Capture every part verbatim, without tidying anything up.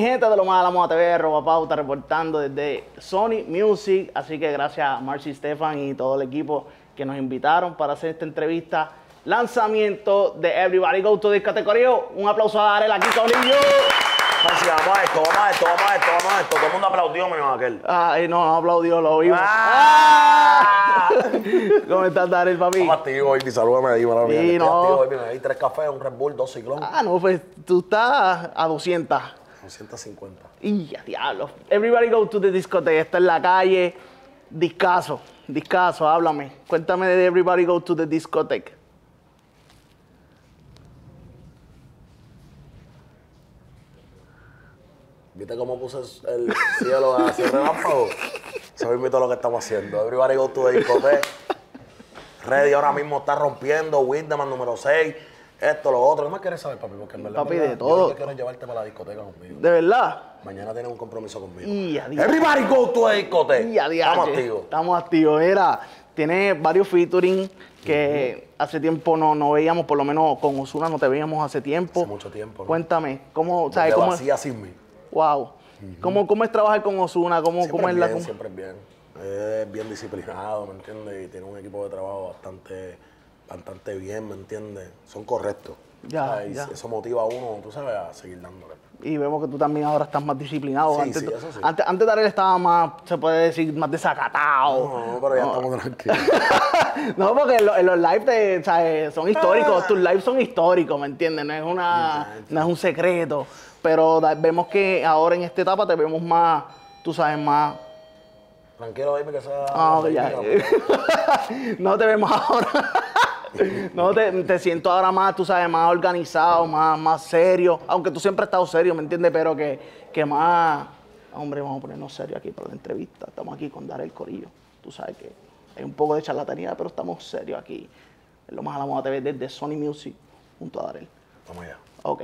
mi gente de LoMasALaModaTV, Roba Pauta, reportando desde Sony Music. Así que gracias a Marcy Stefan y todo el equipo que nos invitaron para hacer esta entrevista. Lanzamiento de Everybody Go To The Discotek. Un aplauso a Darell aquí con ellos. Gracias, vamos a esto, vamos a esto, vamos a esto, vamos a esto. Todo el mundo aplaudió, menos aquel. Ay, no, no aplaudió, lo vimos. ¡Ah! ¿Cómo estás, Darell, papi? Estamos activos, baby, salúdame ahí, mala mía. Sí, no. Activo, baby, tres cafés, un Red Bull, dos ciclones. Ah, no, pues tú estás a doscientos. doscientos cincuenta. Y a diablo. Everybody Go To The Discotek, está en la calle. Discaso, discaso, háblame. Cuéntame de Everybody Go To The Discotek. ¿Viste cómo puse el cielo hacia el relámpago? Se me todo lo que estamos haciendo. Everybody Go To The Discotek. Ready ahora mismo está rompiendo. Winderman número seis. Esto, lo otro. ¿Qué más quieres saber, papi? Porque en verdad, papi, de todo. Yo quiero llevarte para la discoteca conmigo. ¿De verdad? Mañana tienes un compromiso conmigo. Y Everybody Go To The Discotek. Estamos activos. Estamos activos. Era, tiene varios featuring que uh-huh. hace tiempo no, no veíamos, por lo menos con Ozuna no te veíamos hace tiempo. Hace mucho tiempo. ¿No? Cuéntame, ¿cómo sabes cómo? Así, así mismo. Wow. Uh-huh. ¿Cómo, ¿Cómo es trabajar con Ozuna? ¿Cómo, cómo es bien, la cómo? Siempre es bien. Es bien disciplinado, ¿me entiendes? Y tiene un equipo de trabajo bastante, bastante bien, ¿me entiendes? Son correctos. Ya, ah, y ya. Eso motiva a uno, tú sabes, a seguir dándole. Y vemos que tú también ahora estás más disciplinado. Sí, antes, sí, eso sí. Antes, antes Darell estaba más, se puede decir, más desacatado. No, no pero ya no. Estamos tranquilos. No, porque en los, en los lives te, ¿sabes? Son históricos. Ah. Tus lives son históricos, ¿me entiendes? No es, una, no es un secreto. Pero vemos que ahora en esta etapa te vemos más, tú sabes, más... Tranquilo, dime que sea... Oh, ya. No te vemos ahora. No, te, te siento ahora más, tú sabes, más organizado, más, más serio. Aunque tú siempre has estado serio, ¿me entiendes? Pero que, que más... Hombre, vamos a ponernos serio aquí para la entrevista. Estamos aquí con Darell Corillo. Tú sabes que hay un poco de charlatanería, pero estamos serios aquí. Lo más a la moda te ves desde Sony Music junto a Darell. Vamos allá. Ok.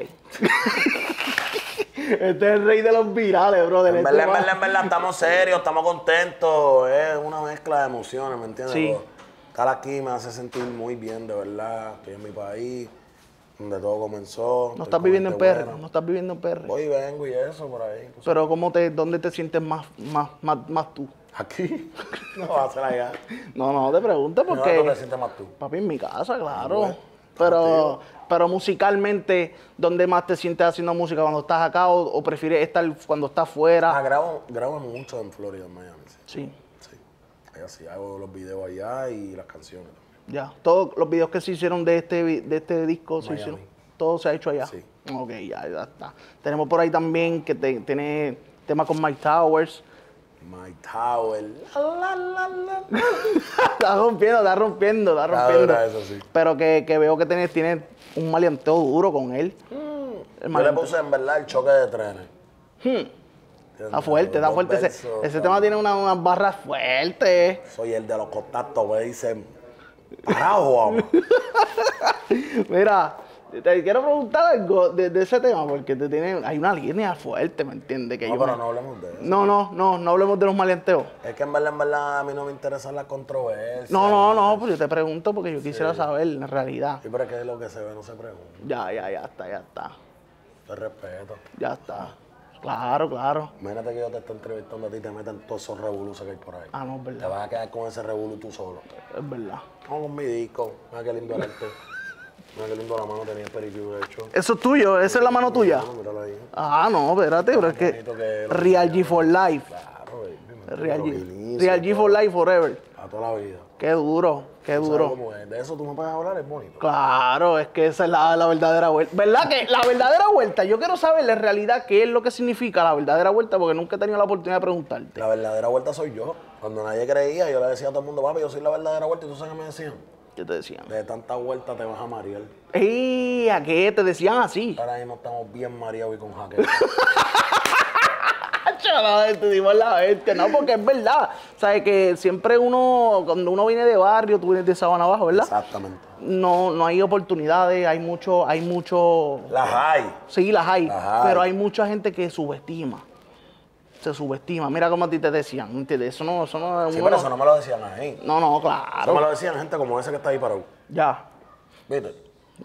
Este es el rey de los virales, brother. En verdad, en verdad, en verdad, estamos serios, estamos contentos. Es una mezcla de emociones, ¿me entiendes? Sí. Estar aquí me hace sentir muy bien, de verdad. Estoy en mi país, donde todo comenzó. No estás viviendo en P R, no estás viviendo en P R. Voy y vengo y eso por ahí. Pues. Pero ¿cómo te, dónde te sientes más, más, más, más tú? Aquí. No va a ser allá. No, no, te pregunto porque... ¿Dónde te sientes más tú? Papi, en mi casa, claro. Bueno, pero... Tío. Pero musicalmente, ¿dónde más te sientes haciendo música? ¿Cuando estás acá o, o prefieres estar cuando estás fuera? Ah, grabo, grabo mucho en Florida, en Miami. Sí. Sí. Sí. Allá sí, hago los videos allá y las canciones también. Ya. Todos los videos que se hicieron de este, de este disco, Miami. Se hicieron, todo se ha hecho allá. Sí. Ok, ya, ya está. Tenemos por ahí también que te, tiene temas con Myke Towers. Myke Towers. La, la, la, la. Está rompiendo, está rompiendo, está rompiendo. La verdad, eso sí. Pero que, que veo que tienes... tienes un maleanteo duro con él. Mm. Yo le puse en verdad el choque de trenes. Hmm. Está fuerte, está fuerte. Versos, ese ese claro. Tema tiene unas una barras fuertes. Soy el de los contactos, me dicen. ¡Parajo! Mira, te quiero preguntar algo de, de ese tema, porque te tienen, hay una línea fuerte, ¿me entiendes? No, yo pero me... no hablemos de eso. No, no, no, no hablemos de los maleanteos. Es que en verdad, en verdad, a mí no me interesan las controversias. No, no, no, pues yo te pregunto porque yo quisiera sí. saber en realidad. Sí, pero es que lo que se ve no se pregunta. Ya, ya, ya está, ya está. Te respeto. Ya está. Claro, claro. Imagínate que yo te esté entrevistando a ti y te meten todos esos revoluciones que hay por ahí. Ah, no, es verdad. Te vas a quedar con ese revolú tú solo. Es verdad. Vamos con mi disco. Mira qué lindo el arte. Mira qué lindo la mano tenía el pericure hecho. ¿Eso es tuyo? ¿Esa es la mano tuya? Mírala ahí. Ah, no, espérate, pero es que... Real G cuatro Life. Claro, baby. Real G cuatro. Real G cuatro Life forever. A toda la vida. Qué duro, qué duro. Cómo es. De eso tú me puedes hablar, es bonito. Claro, es que esa es la, la verdadera vuelta. ¿Verdad que la verdadera vuelta? Yo quiero saber en realidad qué es lo que significa la verdadera vuelta, porque nunca he tenido la oportunidad de preguntarte. La verdadera vuelta soy yo. Cuando nadie creía, yo le decía a todo el mundo, papi, yo soy la verdadera vuelta. ¿Y tú sabes qué me decían? ¿Qué te decían? De tanta vuelta te vas a marear. ¡Ey! ¿A qué te decían así? Ahora mismo estamos bien mareados y con jaqueca. Estudiamos la bestia, no, porque es verdad. Sabes que siempre uno, cuando uno viene de barrio, tú vienes de Sabana Abajo, ¿verdad? Exactamente. No, no hay oportunidades, hay mucho, hay mucho. Las hay. Sí, las hay. Las hay. Pero hay mucha gente que subestima. Se subestima. Mira cómo a ti te decían. ¿Entiendes? Eso no, eso no es. Sí, pero eso no me lo decían ahí. No, no, claro. Eso me lo decían gente como esa que está ahí parado. Ya. ¿Viste?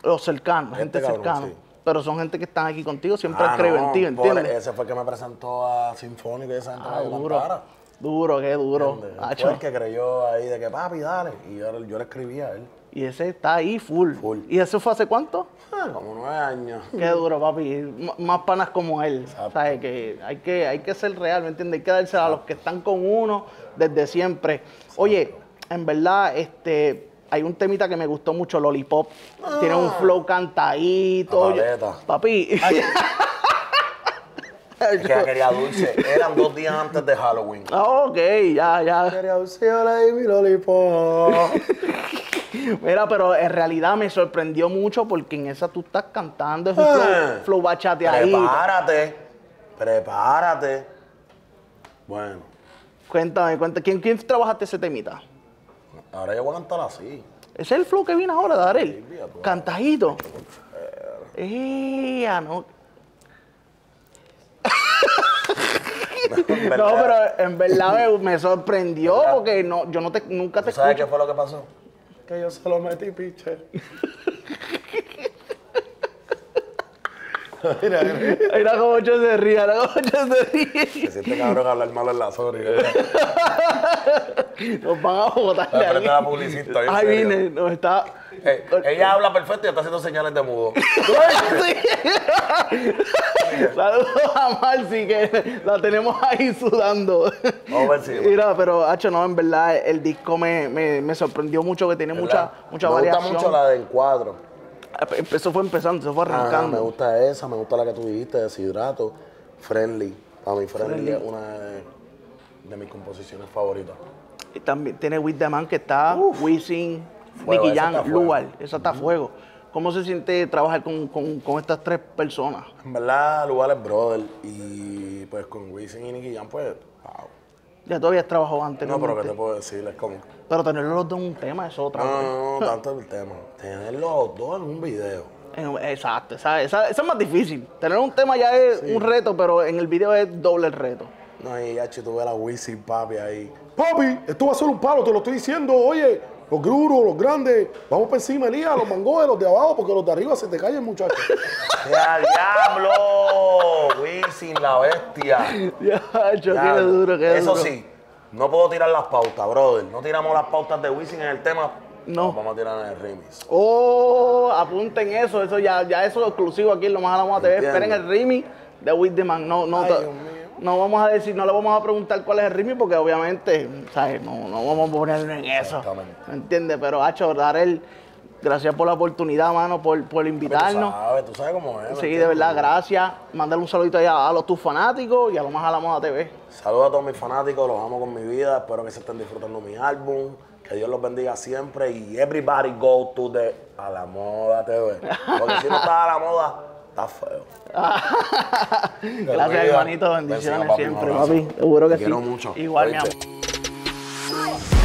Los cercanos, gente, gente cercana. Sí. pero son gente que están aquí contigo, siempre ah, creen no, en ti, ¿entiendes? Ese fue el que me presentó a Sinfónico y esa gente ah, duro, duro, qué duro. Fue el que creyó ahí de que papi, dale. Y yo, yo le escribí a él. Y ese está ahí full. full. ¿Y eso fue hace cuánto? Ah, como nueve años. Qué duro, papi. M más panas como él. ¿Sabes? Que hay, que hay que ser real, ¿me entiendes? Hay que dársela a los que están con uno desde siempre. Exacto. Oye, en verdad, este... hay un temita que me gustó mucho, Lollipop. Ah, tiene un flow cantadito. Papi. Ay, es que ya quería dulce. Eran dos días antes de Halloween. Ah, ok, ya, ya. Quería dulce, yo le di mi Lollipop. Mira, pero en realidad me sorprendió mucho porque en esa tú estás cantando. Es un flow, eh, flow bachate ahí. Prepárate. Prepárate. Bueno. Cuéntame, cuéntame. ¿Quién, quién trabajaste ese temita? Ahora yo voy a cantar así. Ese es el flow que viene ahora, Darell. Cantadito. Eh, no. No, no, pero en verdad me sorprendió porque no, yo no te, nunca te escuché. ¿Sabes qué fue lo que pasó? Que yo se lo metí, piche. Mira, mira. Mira cómo yo se ríe, mira cómo yo se ríe. Se siente cabrón hablar mal en la Sony. Nos van a botar de ahí. La publicista. Ahí viene, nos está... Hey, ella habla perfecto y está haciendo señales de mudo. Sí. Saludos a Marcy, que la tenemos ahí sudando. Vamos a ver si... Mira, pero, hacho, no, en verdad, el disco me, me, me sorprendió mucho, que tiene mucha, mucha variación. Me gusta mucho la del cuadro. Eso fue empezando, eso fue arrancando. Ah, me gusta esa, me gusta la que tú dijiste, Deshidrato, Friendly. Para mí Friendly es una de, de mis composiciones favoritas. Y también tiene With The Man, que está, uf, Wisin, Nicky Jam, Luar, esa está a fuego. ¿Cómo se siente trabajar con, con, con estas tres personas? En verdad, Luar es brother, y pues con Wisin y Nicky Jam, pues, wow. Ya tú habías trabajado antes. No, pero ¿qué te puedo decir? Es como... Pero tenerlos los dos en un tema es otra. No, no, no, tanto el tema. Tenerlos los dos en un video. Exacto, esa, esa, esa es más difícil. Tener un tema ya es sí, un reto, pero en el video es doble el reto. No, y ya tuve la Wisin, papi, ahí. Papi, esto va a ser un palo, te lo estoy diciendo, oye. Los gruros, los grandes, vamos para encima, Elías, los mangos de los de abajo, porque los de arriba se te callan, muchachos. ¡Al diablo! Wisin, la bestia. Diablo, qué duro, qué Eso duro. sí, no puedo tirar las pautas, brother. No tiramos las pautas de Wisin en el tema. No. Nos vamos a tirar en el remix. Oh, apunten eso, eso ya, ya eso es exclusivo aquí en LoMasALaModaTV. Esperen el remix de With The Man. No, no. Ay, Dios mío. No vamos a decir, no le vamos a preguntar cuál es el ritmo porque obviamente, ¿sabes? No, no vamos a ponerlo en eso, ¿me entiendes? Pero, hacho, Darell, gracias por la oportunidad, mano, por, por invitarnos. Tú sabes, tú sabes cómo es. Sí, de verdad, gracias. Mándale un saludito allá a los tus fanáticos y a LoMasALaModaTV. Saludos a todos mis fanáticos, los amo con mi vida, espero que se estén disfrutando mi álbum. Que Dios los bendiga siempre y Everybody Go To The A La Moda T V. Porque si no estás a la moda... Está feo. Gracias, hermanito. Bendiciones siempre, papi. Seguro que sí. Te quiero mucho. Igual, mi amor.